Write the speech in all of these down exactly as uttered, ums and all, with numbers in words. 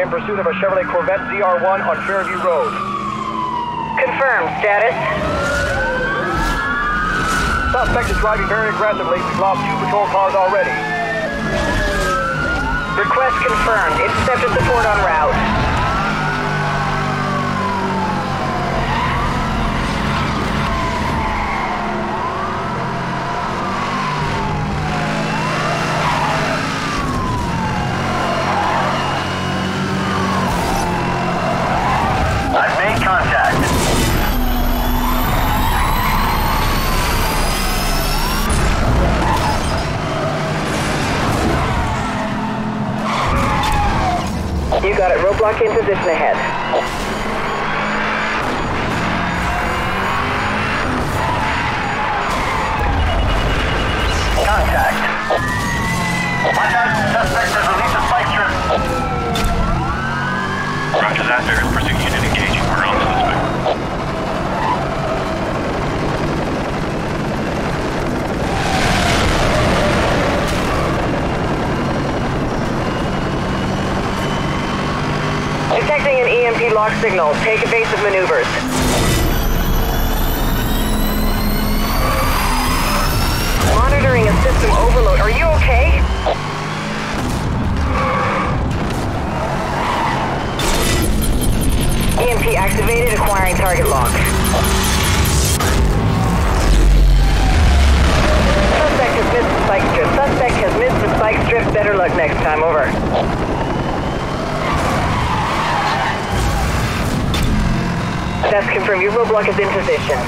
in pursuit of a Chevrolet Corvette Z R one on Fairview Road. Confirmed status. Suspect is driving very aggressively. We've lost two patrol cars already. Request confirmed. Interceptor support en route. Got it. Roadblock in position ahead. Contact. Watch out. Suspect has released a spike trip. Roger that. Various pursuit unit engaging. We're on the suspect. Detecting an E M P lock signal. Take evasive maneuvers. Monitoring a system overload. Are you okay? E M P activated, acquiring target lock. Suspect has missed the spike strip. Suspect has missed the spike strip. Better luck next time. Over. That's confirmed. Your roadblock is in position.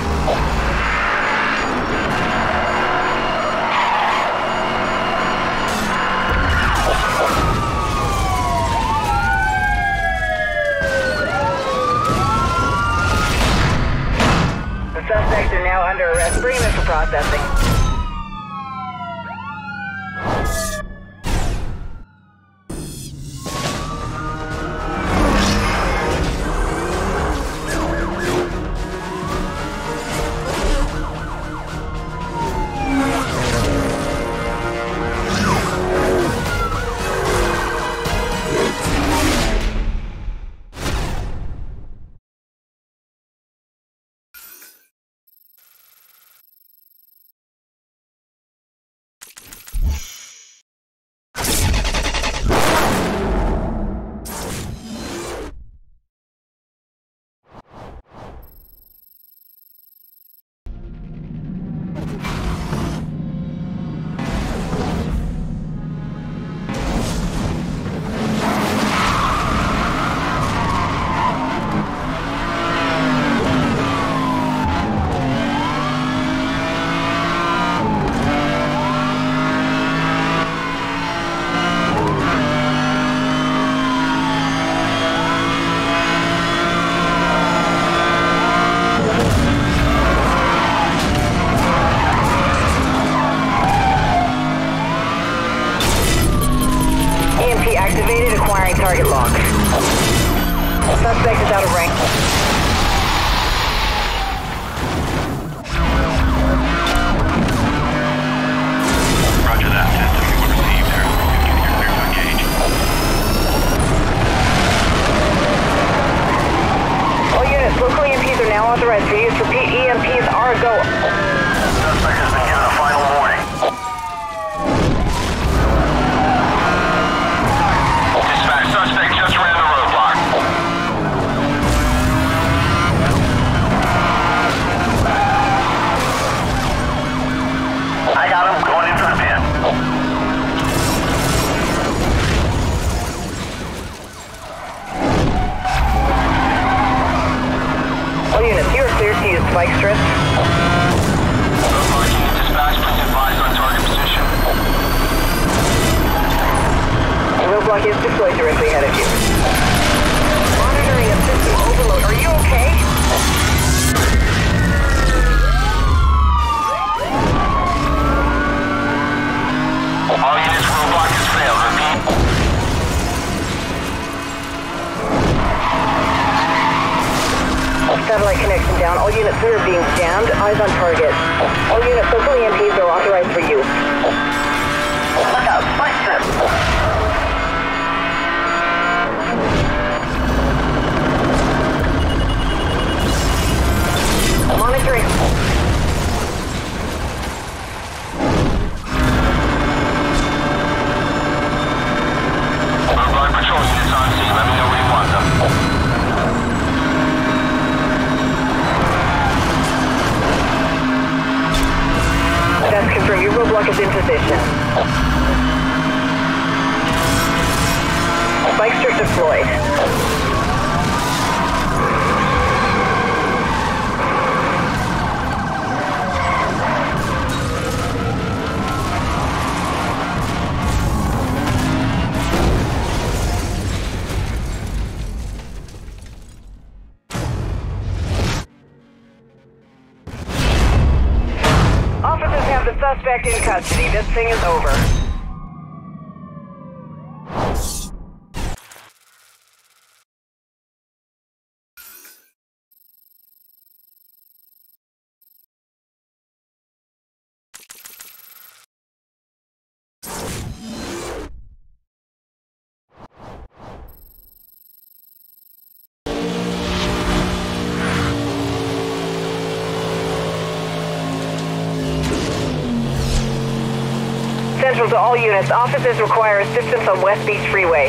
The suspects are now under arrest. Bring them in for processing. Look out, spike trip! Spark is in position. Spike strip deployed. Suspect in custody. This thing is over. To all units, officers require assistance on West Beach Freeway.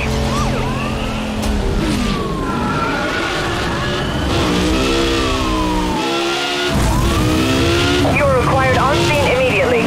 You are required on scene immediately.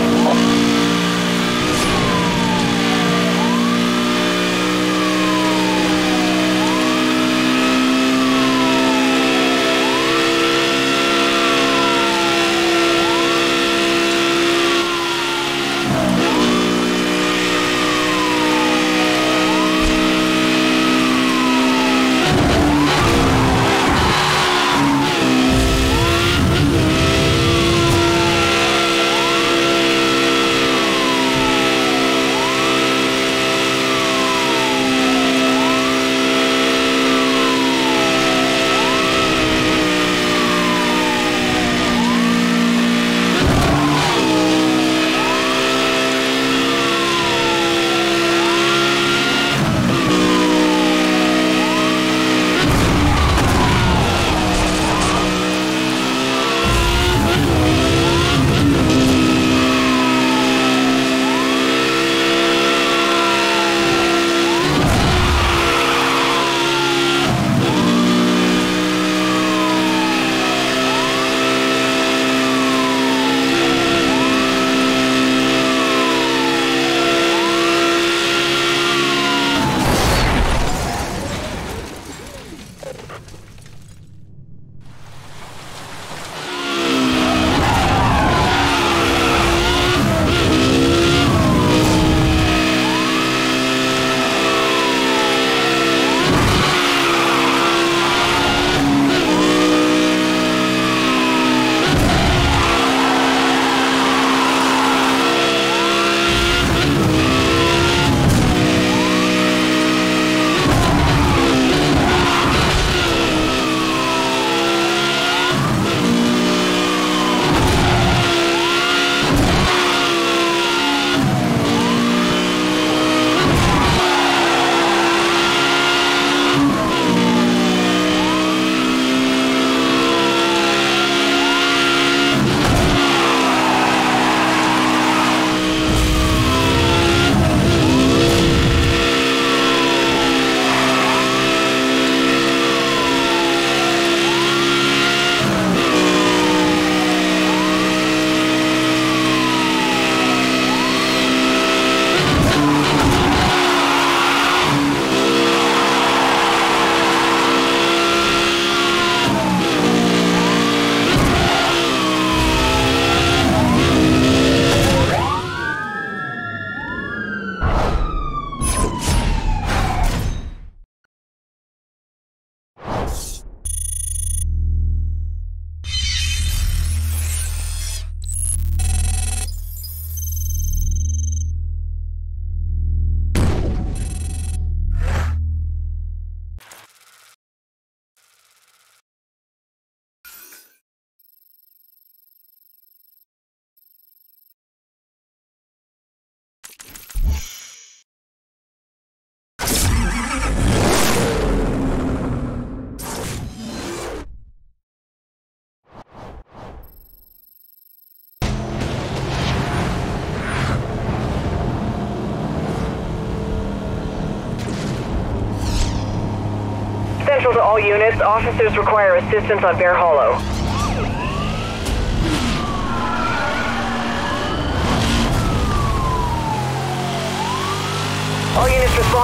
To all units, officers require assistance on Bear Hollow.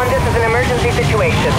respond. This is an emergency situation.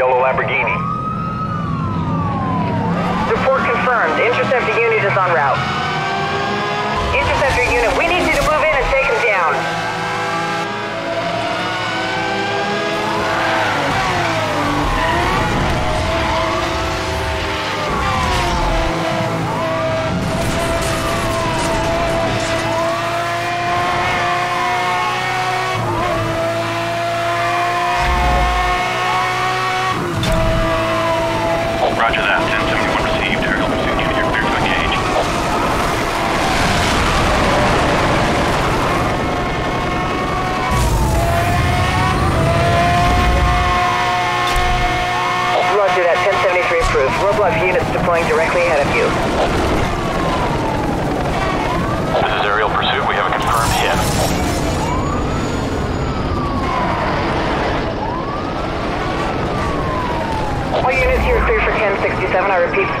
Yellow Lamborghini. Report confirmed. Interceptor unit is en route. Interceptor unit, we need you to move in and take him down.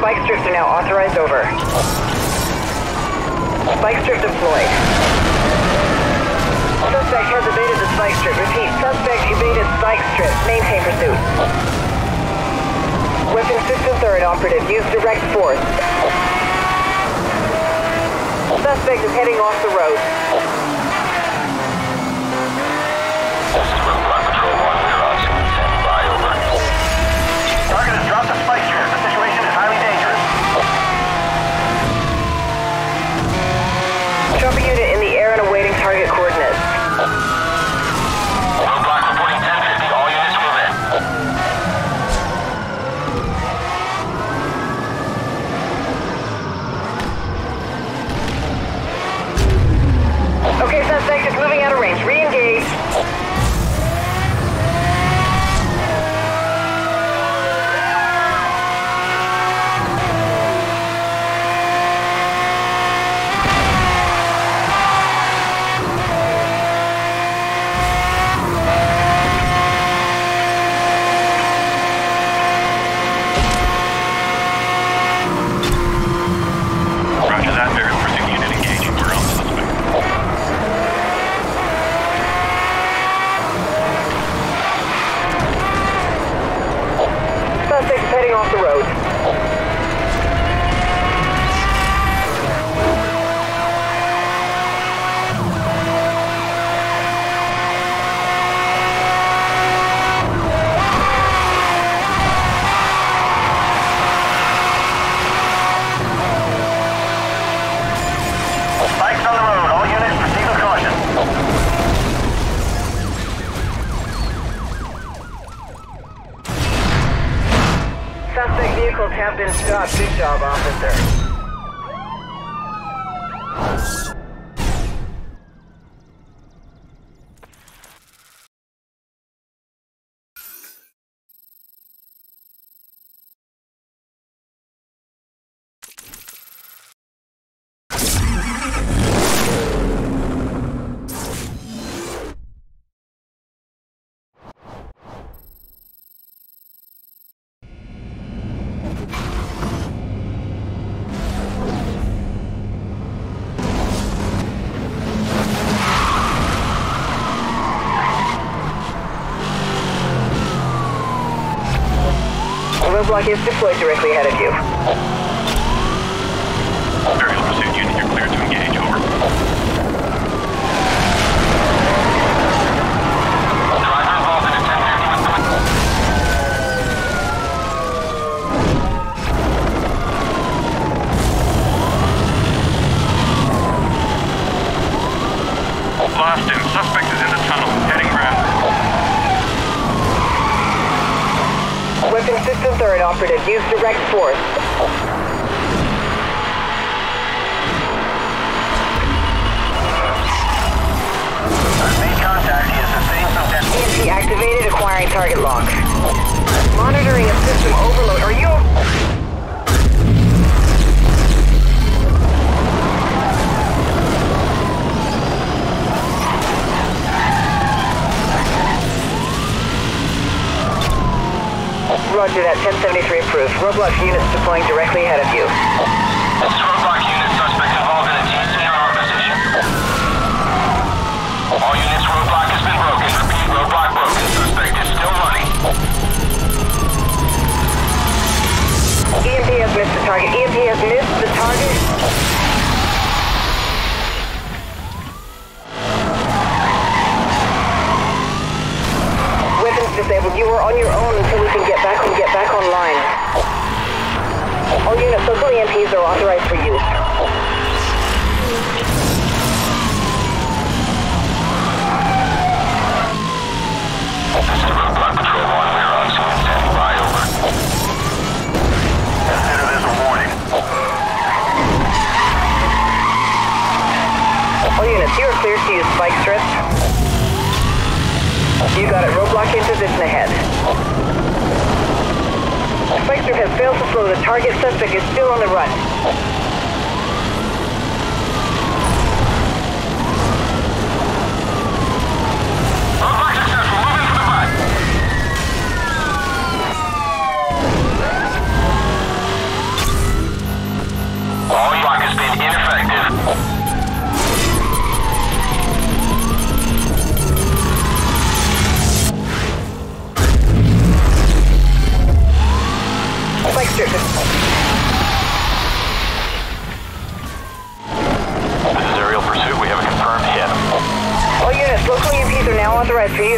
Spike strips are now authorized over. Spike strip deployed. Suspect has evaded the spike strip. Repeat, suspect evaded spike strip. Maintain pursuit. Weapon system third operative. Use direct force. Suspect is heading off the road. Target has dropped the spike strip. The situation is highly dangerous. Chopper unit in the air and awaiting target coordinates. Roadblock reporting ten fifty. All units move in. Okay, suspect is moving out of range. Re-engage. Block is deployed directly ahead of you. Aerial pursuit unit, you're clear to engage. Over. Driver involved in attempt. Blast him. Suspect is in the tunnel, heading round. Weapon system third operative, use direct force. Made contact, he has sustained some damage. E M P activated, acquiring target lock. Monitoring a system overload. Are you... Roger that, ten seventy-three approved. Roblox units deploying directly ahead of you. This Roblox unit, suspect involved in a T C R position. All units, roadblock has been broken. Repeat, roadblock broken. Suspect is still running. E M P has missed the target. E M P has missed the target. Disabled. You are on your own until we can get back and get back online. All units, local E M Ps are authorized for use. This is Roadblock Patrol one. We are on scene. Standing by. Over. Sensitive is a warning. All units, you are clear to use spike strips. You got it. Roadblock in position ahead. Spike strip has failed to slow the target. Suspect is still on the run. Roadblock successful. Moving to the run.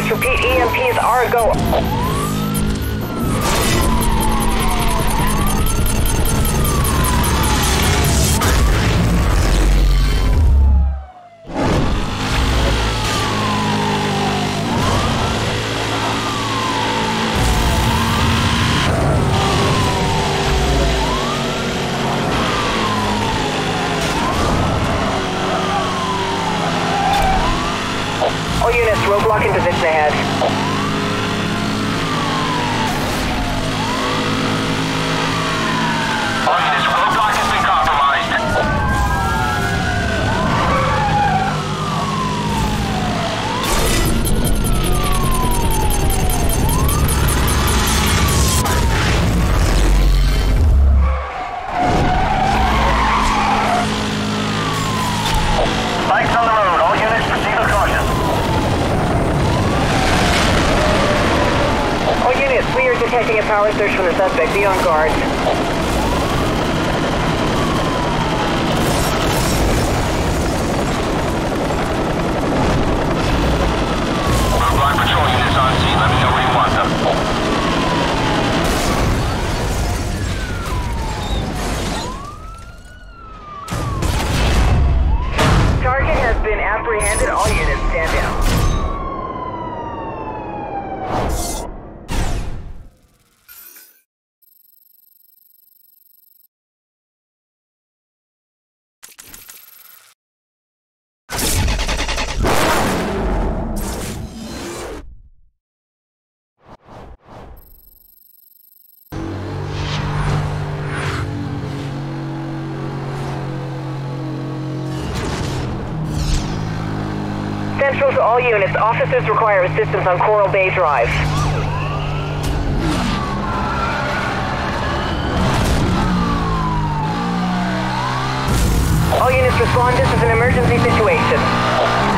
Police repeat, E M Ps are go. Roadblock in position ahead. On this, roadblock has been compromised. Lights on the road. All units proceed with caution. All units, we are detecting a power surge from the suspect. Be on guard. Roadblock patrol units on scene. Let me know where you want them. Target has been apprehended. All units, stand down. To all units, officers require assistance on Coral Bay Drive. All units respond, this is an emergency situation.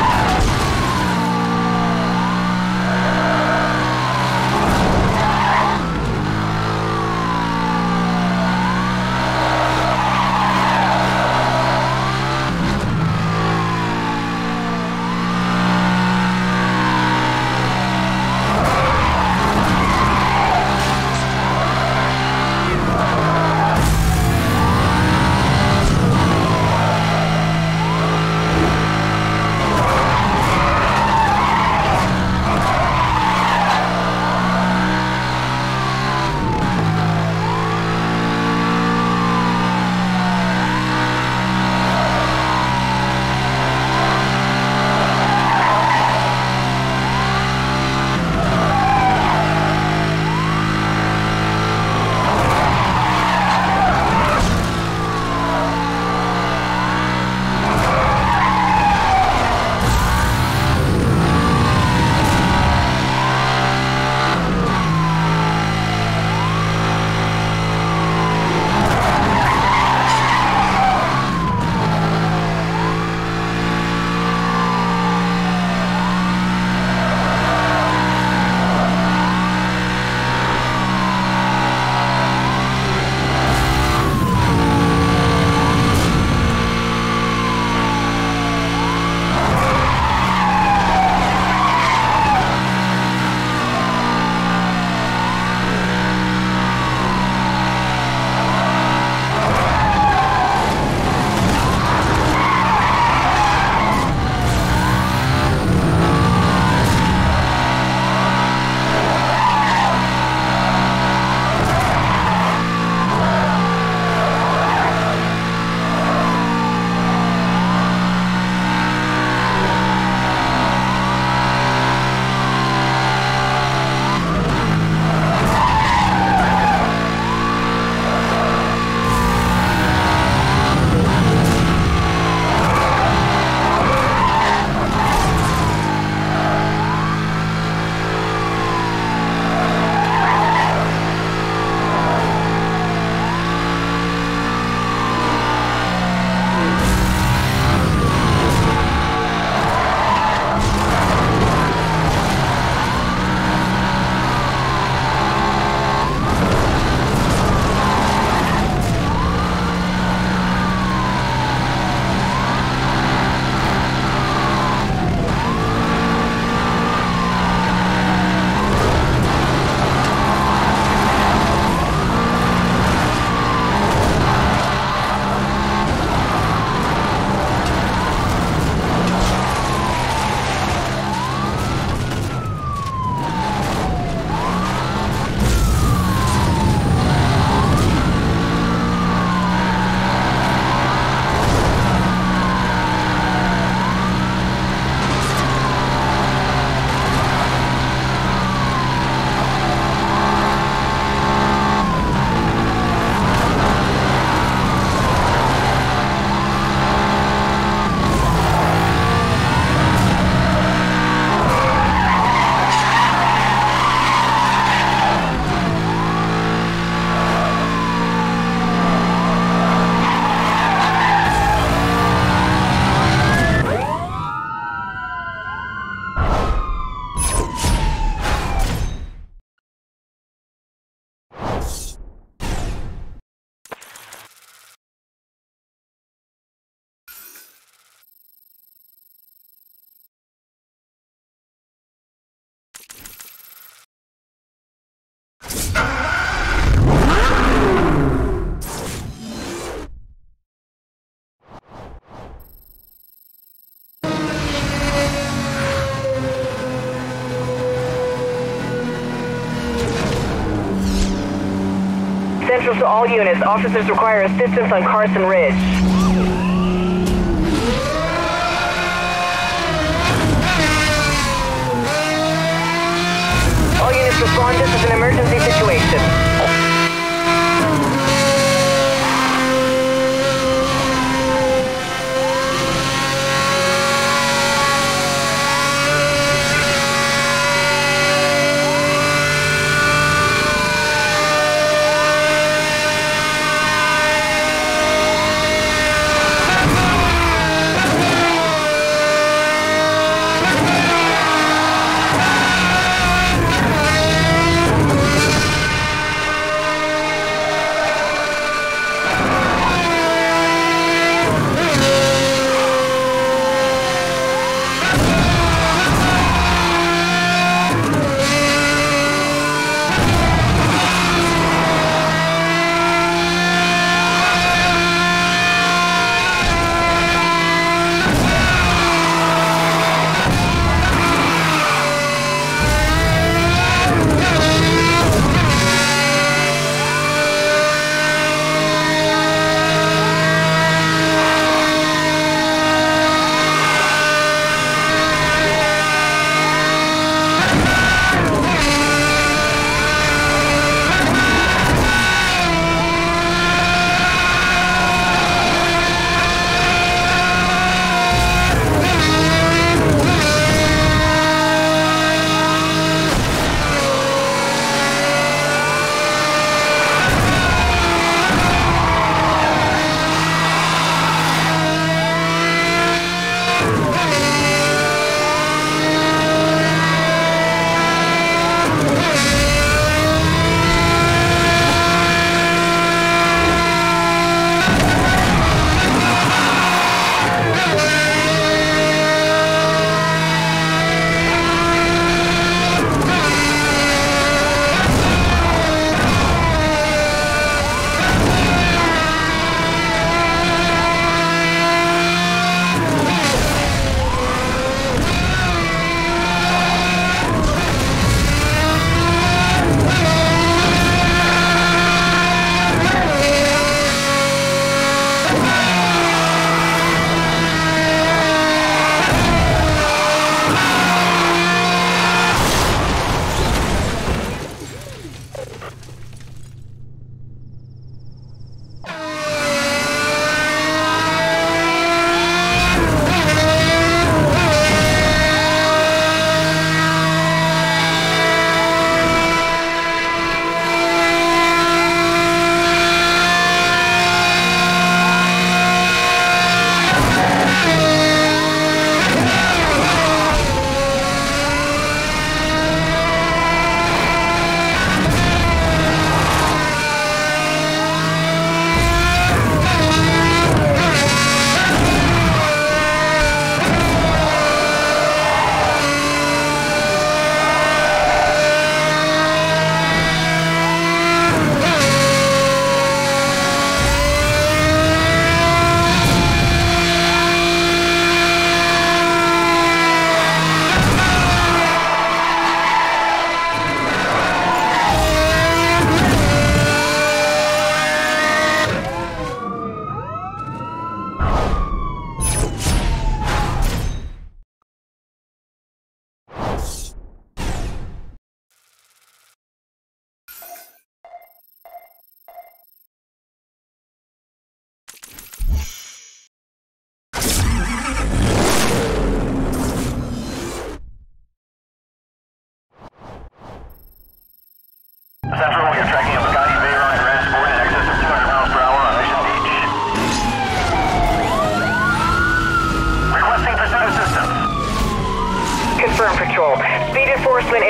Commercial to all units. Officers require assistance on Carson Ridge. All units respond. This is an emergency situation.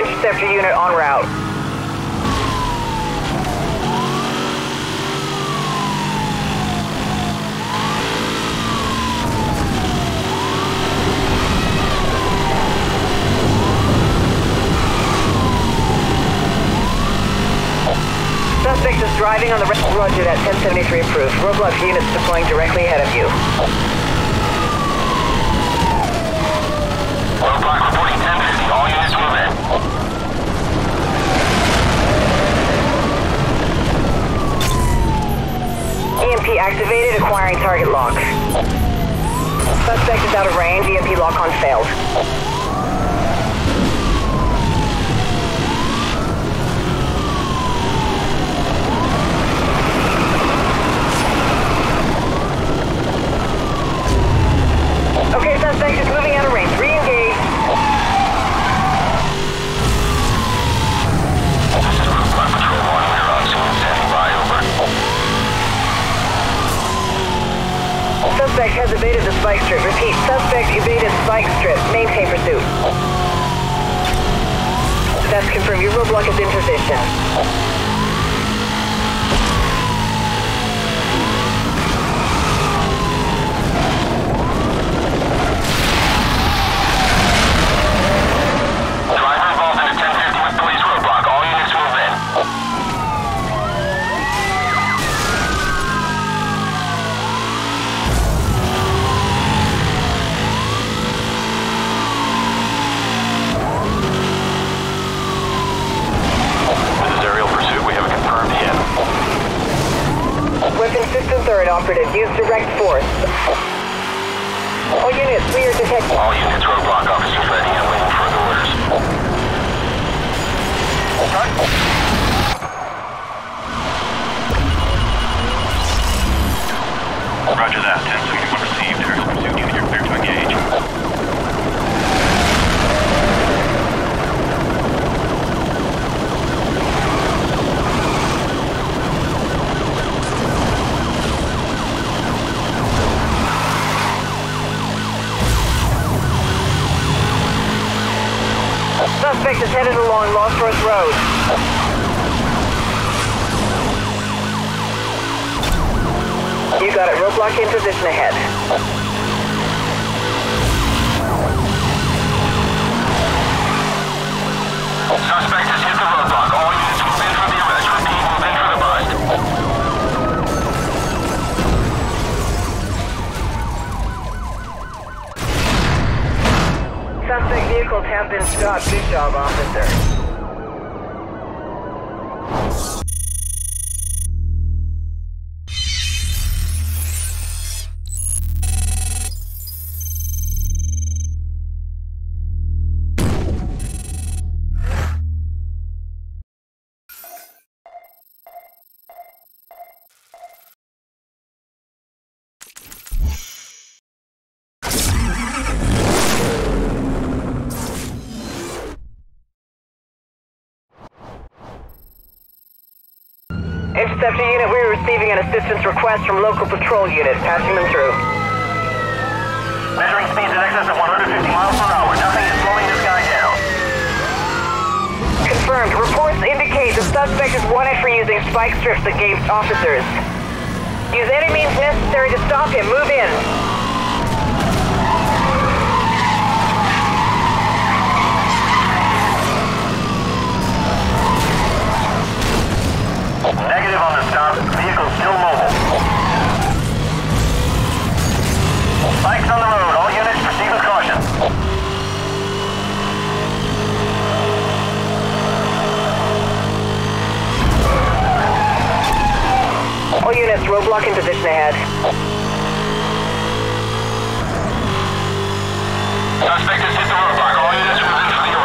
Interceptor unit en route. Suspect is driving on the red roger at ten seventy-three approved. Roadblock units deploying directly ahead of you. Roadblock reporting ten fifty. All units move in. out of range. E M P lock-on failed. Okay, suspect is moving out of range. Re-engage. This is Route one, Patrol one. We're on scene. Standing by. Over. Suspect has evaded the spike strip. Repeat, suspect evaded spike strip. Maintain pursuit. That's confirmed. Your roadblock is in position. Driver involved in ten fifty with police roadblock. All units move in. Third operative, use direct force. All units, we are detected. All units, roadblock officers ready and waiting for further orders. Start. Roger that. ten sixty-one received. Harris pursuit unit, you're clear to engage. Suspect is headed along Lost Rose Road. You got it. Roadblock in position ahead. Suspect has hit the roadblock. All units move in for the arrest. Repeat, move in for the bust. Suspect vehicles have been stopped. Good job, officer. Interceptor unit, we are receiving an assistance request from local patrol unit. Passing them through. Measuring speeds in excess of one hundred fifty miles per hour. Nothing is slowing this guy down. Confirmed. Reports indicate the suspect is wanted for using spike strips against officers. Use any means necessary to stop him. Move in. Negative on the stop. Vehicle still mobile. Bikes on the road. All units proceed with caution. All units, roadblock in position ahead. Suspect has hit the roadblock. All units moving for the arrest.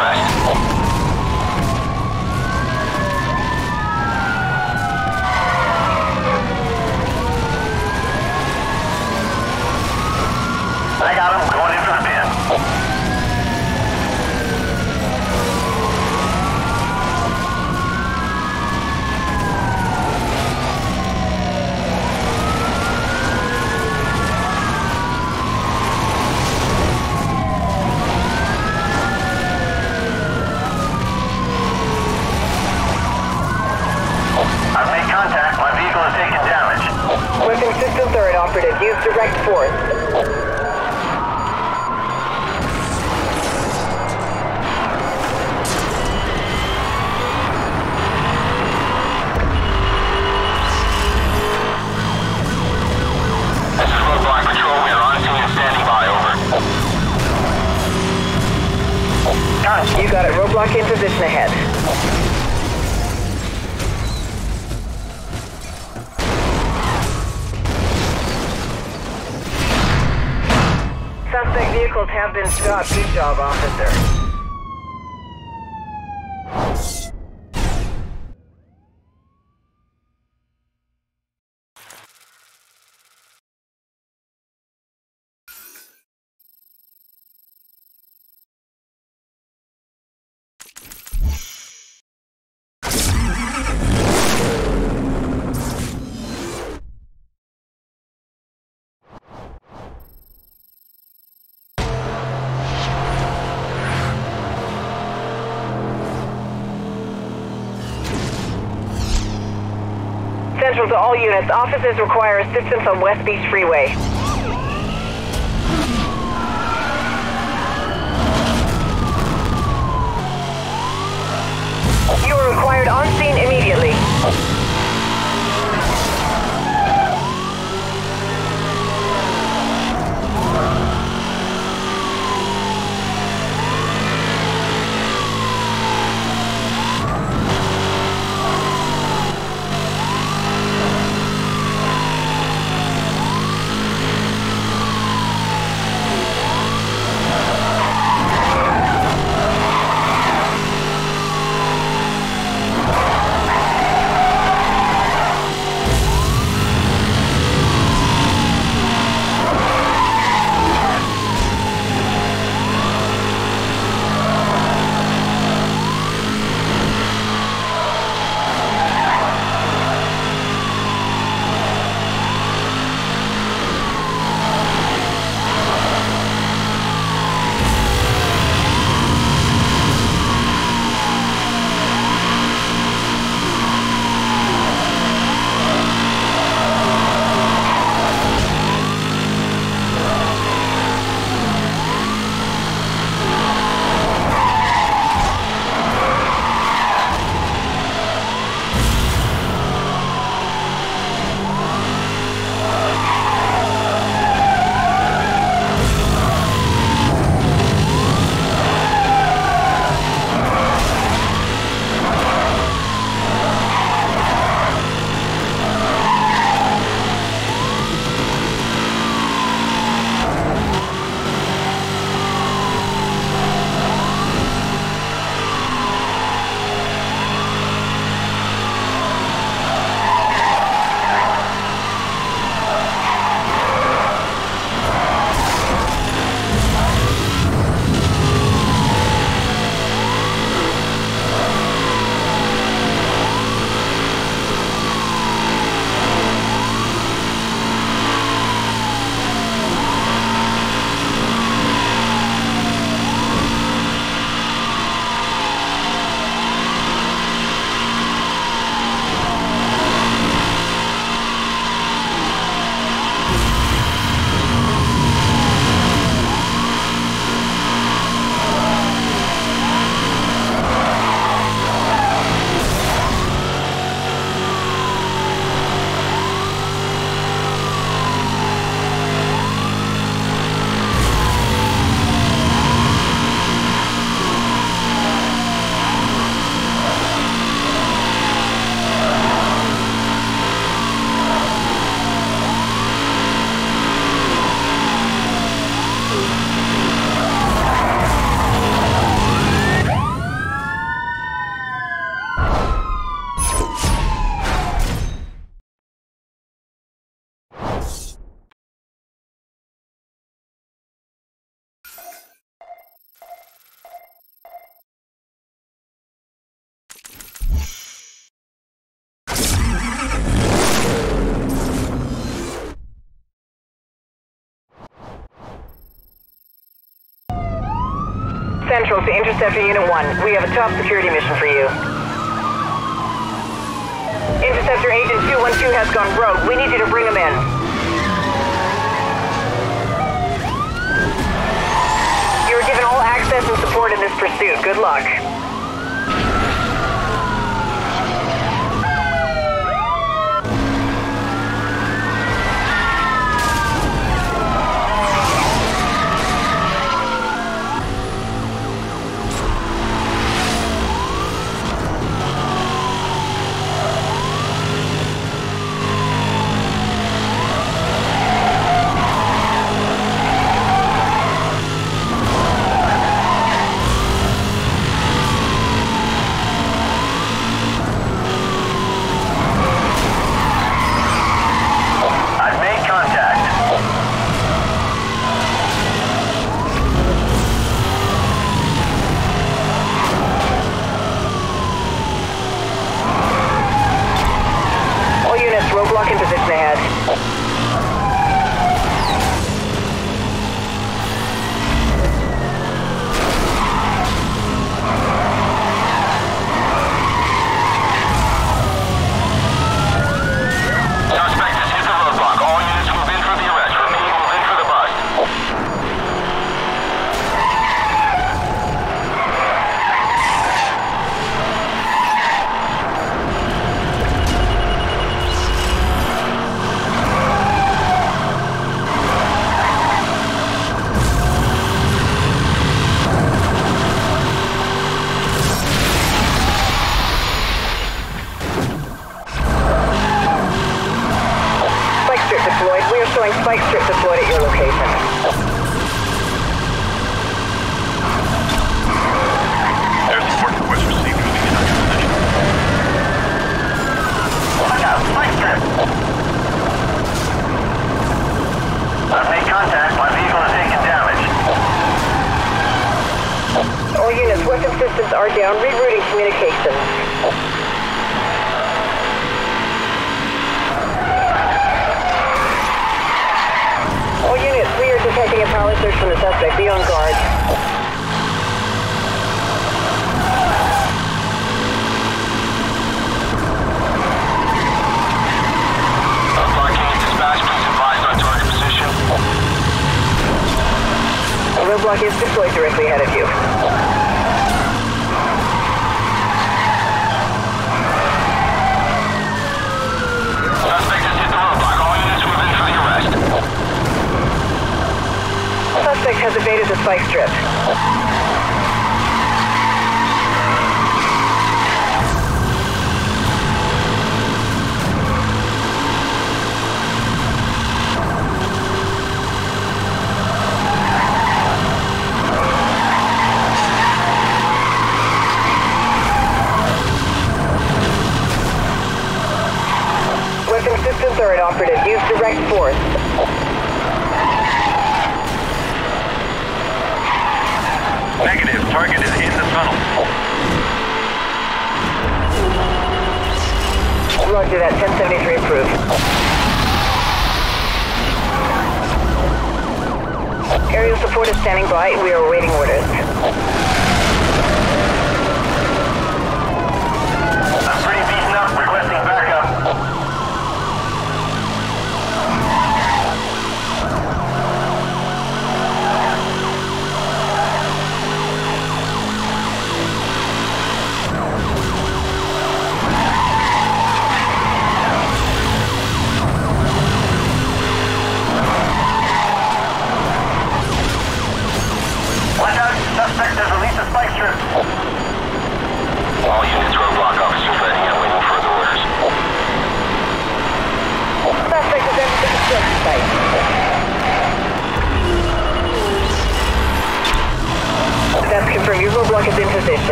I got him. Going in for the pin. I've made contact. My vehicle has taken damage. Weapon system third operative. Use direct force. You got it. Roadblock in position ahead. suspect vehicles have been stopped. Good job, officer. Central to all units, officers require assistance on West Beach Freeway. You are required on scene immediately. Central to Interceptor Unit one. We have a top security mission for you. Interceptor Agent two one two has gone rogue. We need you to bring him in. You are given all access and support in this pursuit. Good luck. your location. I've made contact. My vehicle is taking damage. All units, weapon systems are down. Rerouting communications. All units, we are detecting a power surge from the suspect. Be on guard. A roadblock is deployed directly ahead of you. Suspect has hit the roadblock. All units move in for the arrest. Suspect has evaded the spike strip. Third operative, use direct force. Negative, target is in the tunnel. Roger that, ten seventy-three approved. Aerial support is standing by, we are awaiting orders. I'm pretty beaten up, requesting backup.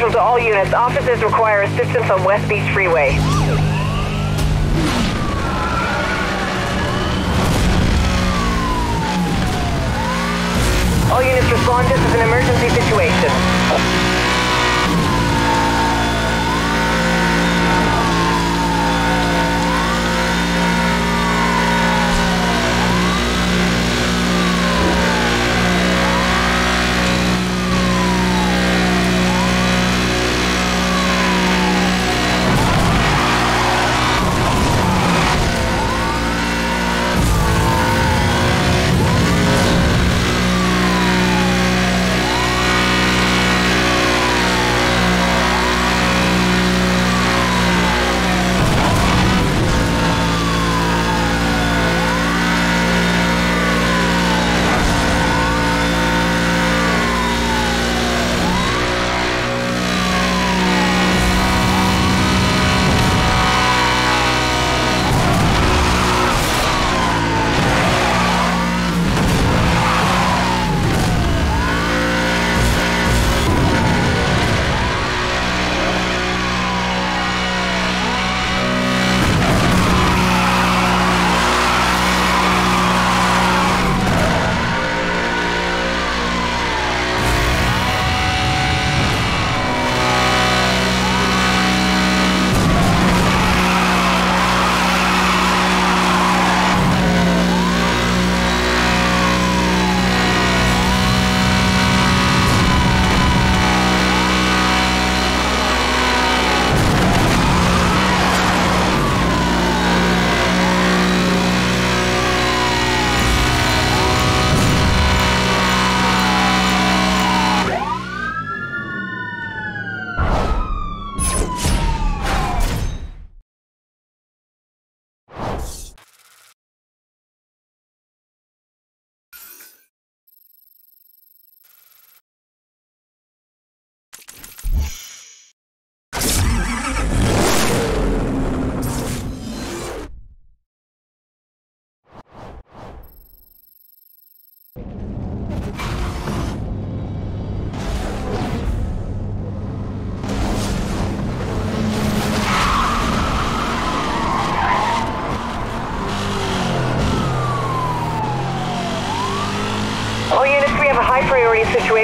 To all units, officers require assistance on West Beach Freeway. All units respond, this is an emergency situation.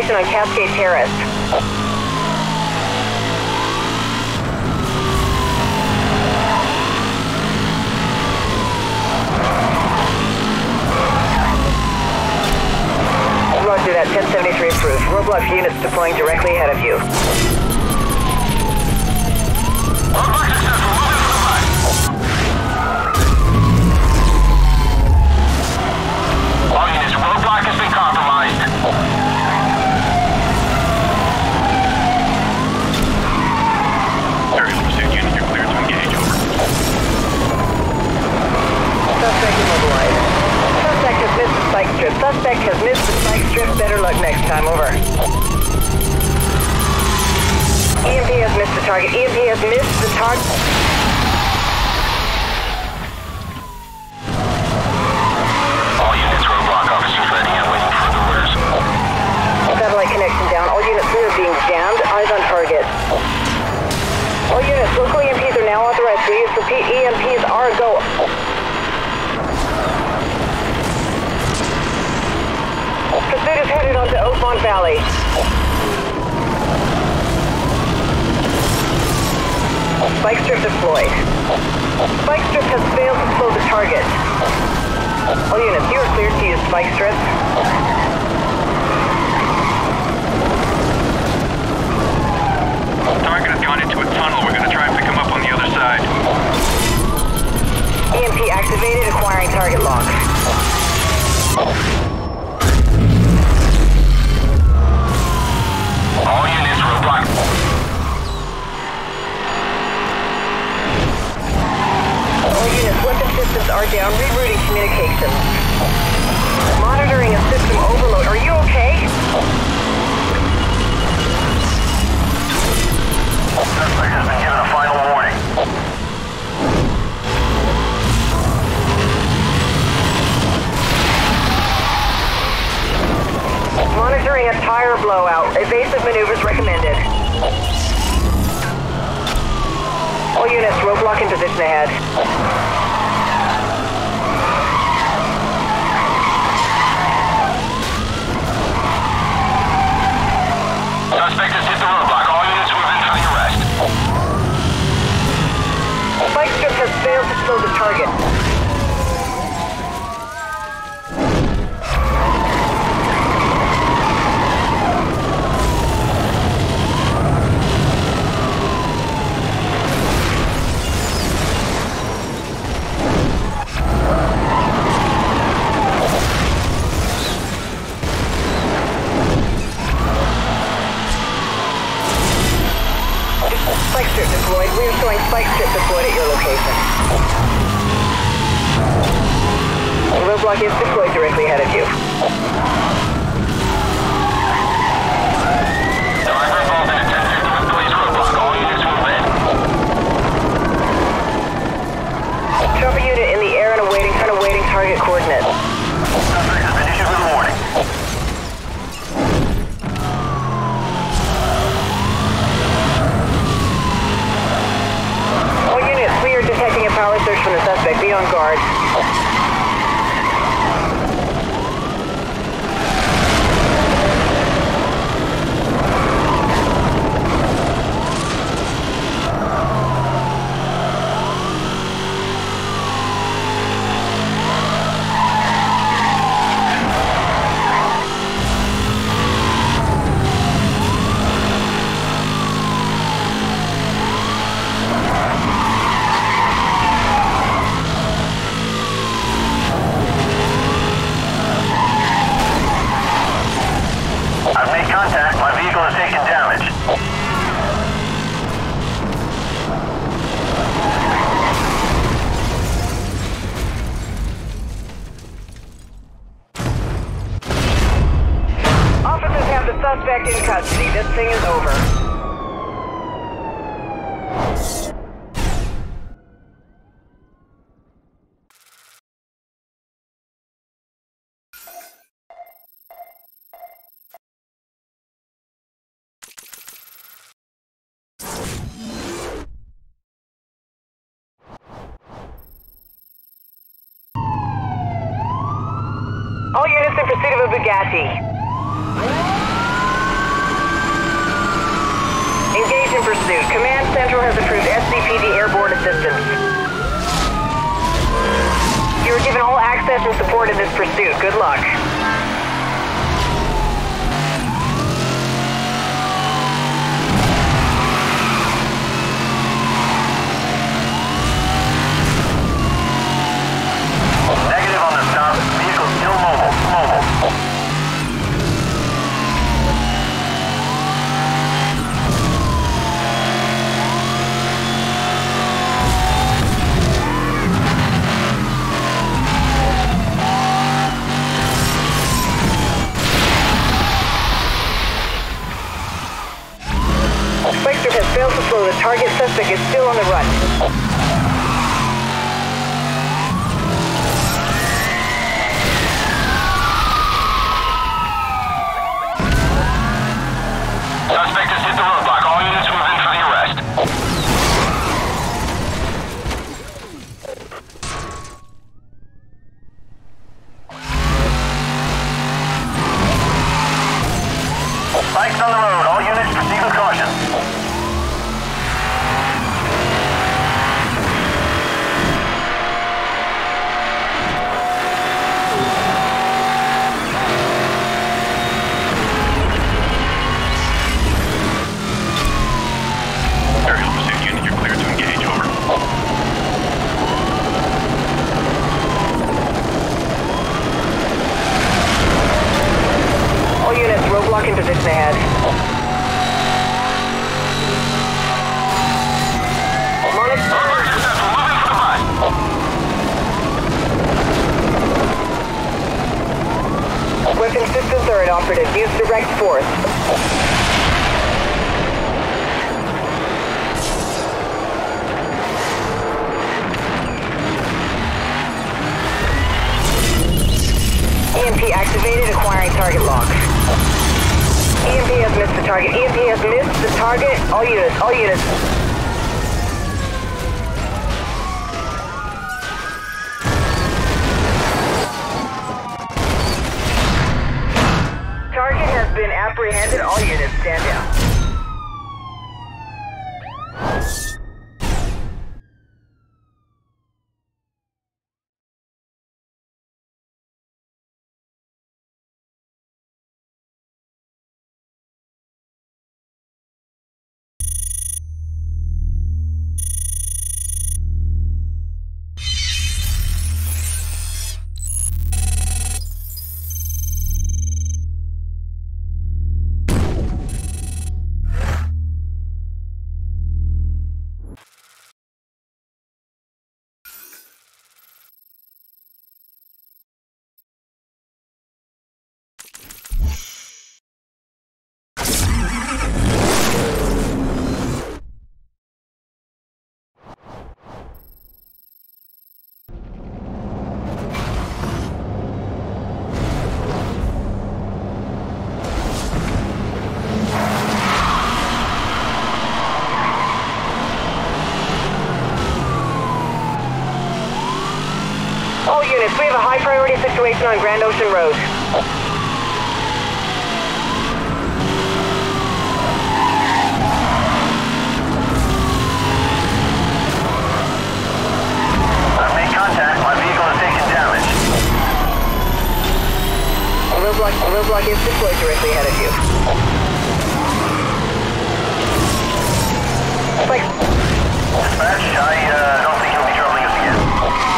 situation on Cascade Terrace. Roger that, ten seventy-three approved. Roblox units deploying directly ahead of you. Suspect has missed the spike strip. Better luck next time. Over. E M P has missed the target. E M P has missed the target. All units, roadblock officers ready and waiting for the orders. Satellite connection down. All units are being jammed. Eyes on target. All units, local E M Ps are now authorized to use. Repeat, E M Ps are go. Pursuit is headed onto Oakmont Valley. Spike strip deployed. Spike strip has failed to slow the target. All units, you are cleared to use spike strip. Target has gone into a tunnel. We're going to try and pick him up on the other side. E M P activated, acquiring target lock. All units, roadblock. All units, weapon systems are down. Rerouting communications. Monitoring a system overload. Are you okay? Suspect has been given a final warning. Monitoring a tire blowout. Evasive maneuvers recommended. All units, roadblock in position ahead. Suspect has hit the roadblock. All units moving for the arrest. Spike strip has failed to slow the target. Roadblock is deployed directly ahead of you. Driver involved in attempt to replace roadblock. All units move in. Chopper unit in the air and awaiting, kind of awaiting target coordinates. Suspect has been issued with a warning. All units, we are detecting a power surge from the suspect. Be on guard. All units in pursuit of a Bugatti. Zoo. Command Central has approved S C P D airborne assistance. You are given all access and support in this pursuit. Good luck. Negative on the stop. Vehicle still mobile. Mobile. Has failed to slow. The target suspect is still on the run. Suspect has hit the roadblock. All units move in for the arrest. Bikes on the road. All units proceed with caution. Situation on Grand Ocean Road. I've made contact. My vehicle has taken damage. A roadblock, a roadblock is deployed directly ahead of you. Thanks. Dispatch, I uh, don't think you'll be troubling us again.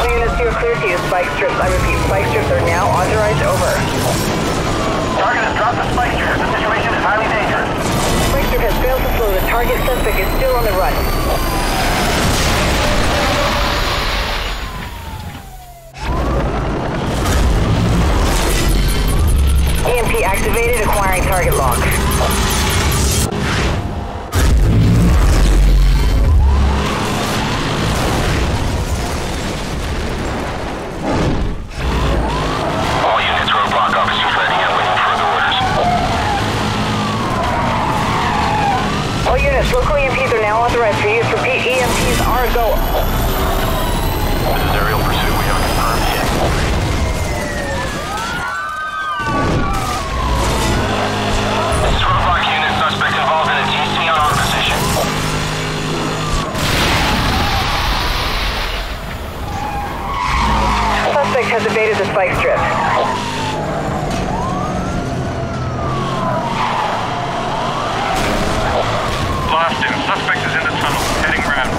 All units here clear to use spike strips. I repeat, spike strips are now authorized over. Target has dropped the spike strip. The situation is highly dangerous. Spike strip has failed to slow. The target suspect is still on the run. E M P activated, acquiring target lock. Local E M Ps are now authorized for use. Repeat, E M Ps are go. This is aerial pursuit. We have a confirmed hit. This is roadblock unit. bike strips. Lost him. Suspect is in the tunnel, heading round.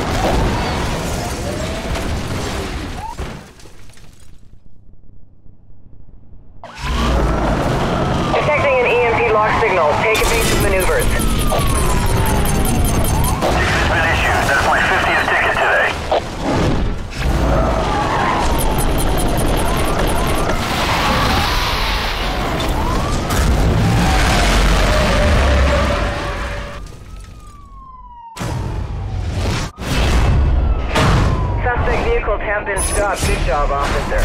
Good job, officer.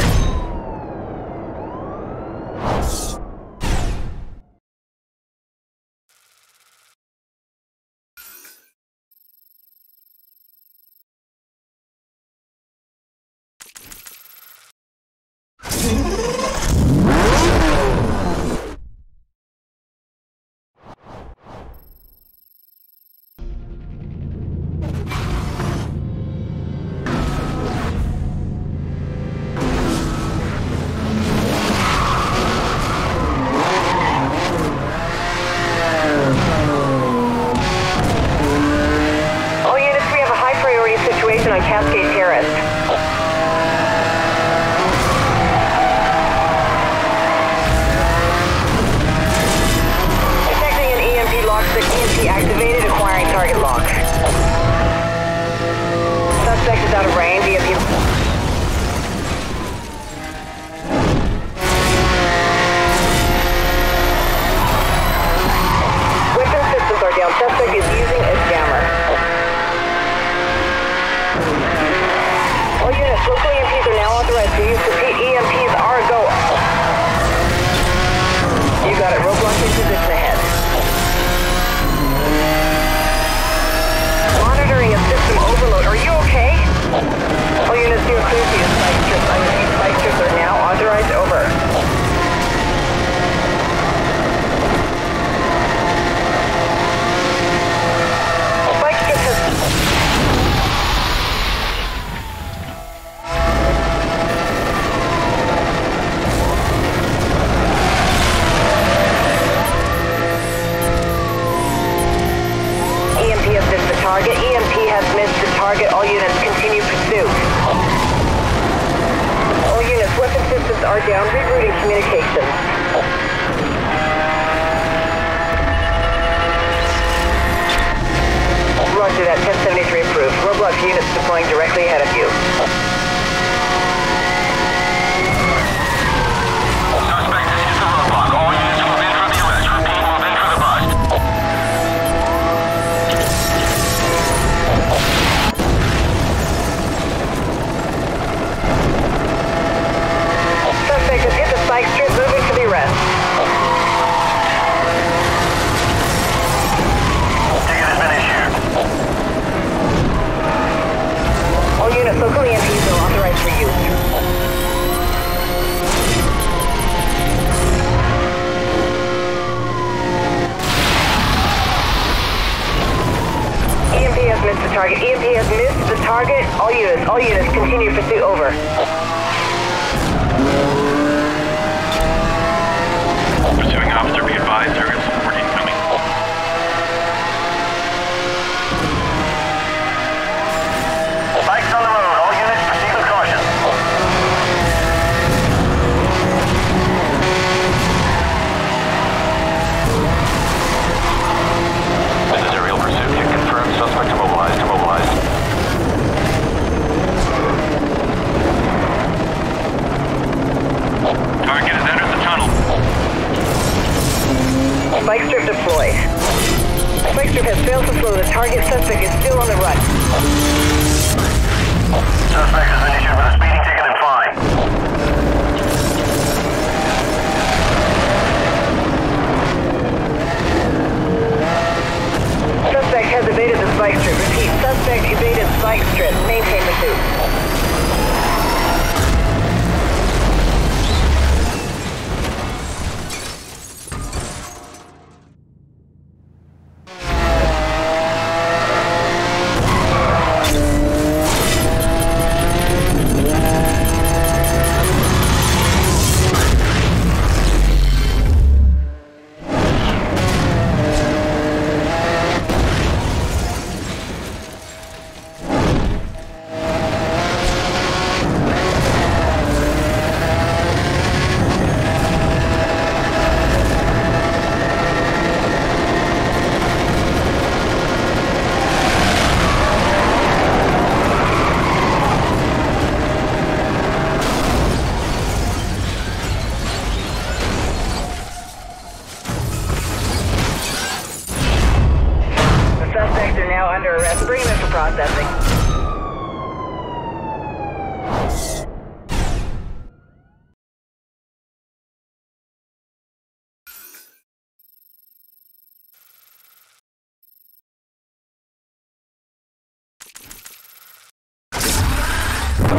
Repeat,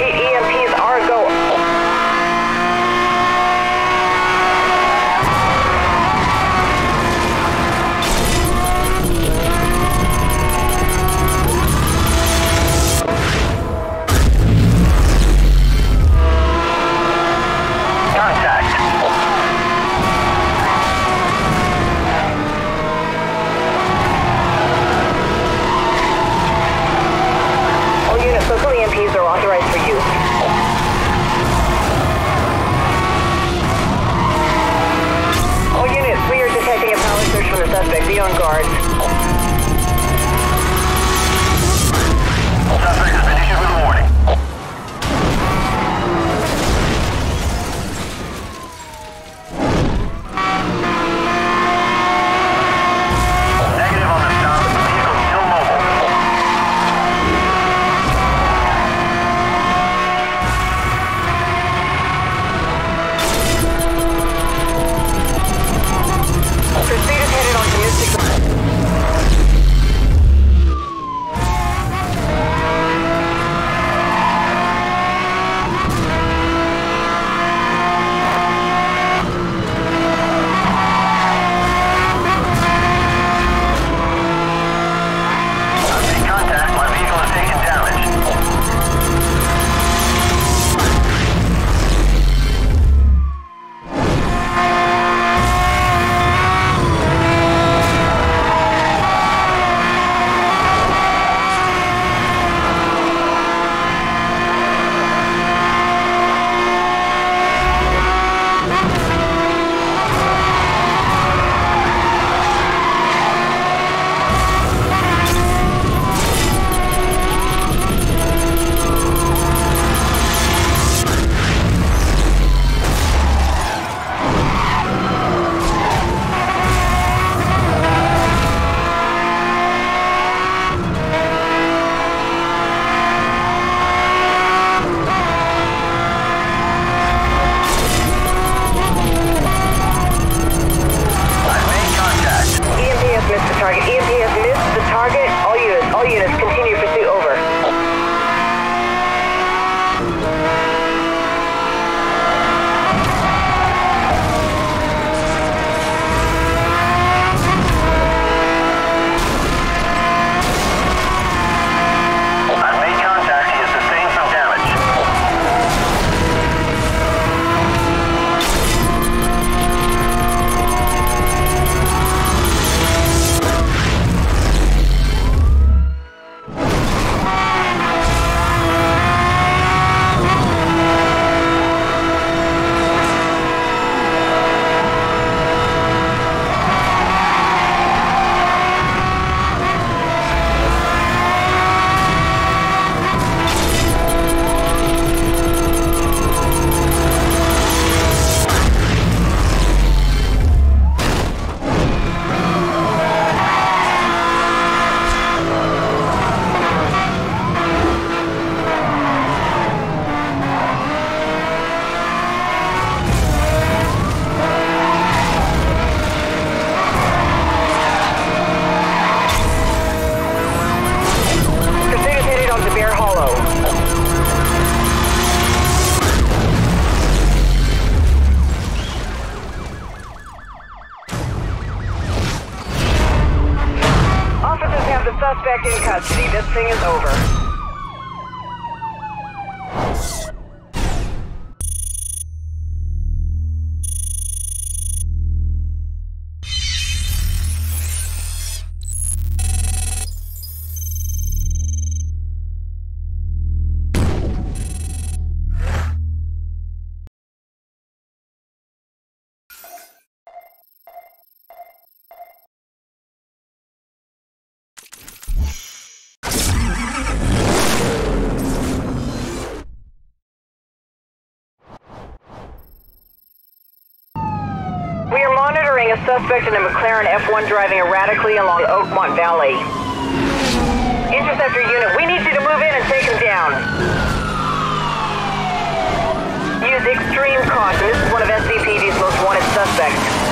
E M Ps are go. Suspect in custody. This thing is over. A suspect in a McLaren F one driving erratically along Oakmont Valley. Interceptor unit, we need you to move in and take him down. Use extreme caution. This is one of S C P D's most wanted suspects.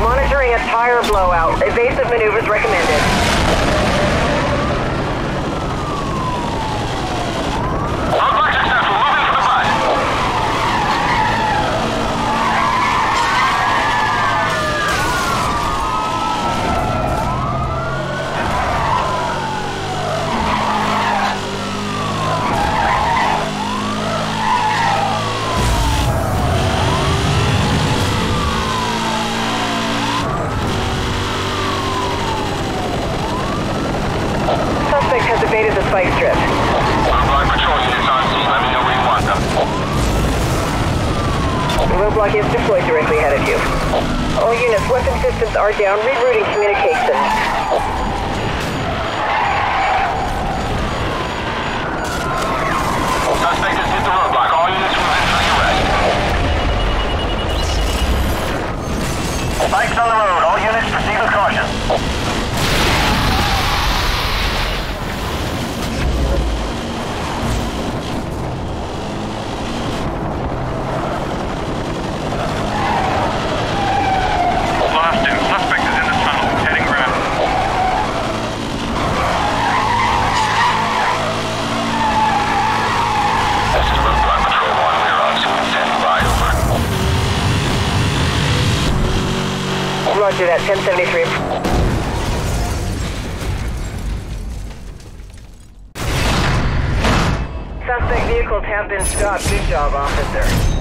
Monitoring a tire blowout. Evasive maneuvers recommended. Lovely success. Moving for the bus. Evaded the spike strip. Roadblock patrol units on scene. Let me know where you want them. The roadblock is deployed directly ahead of you. All units, weapon systems are down. Rerouting communications. Roger that, ten seventy-three. Suspect vehicles have been stopped. Good job, officer.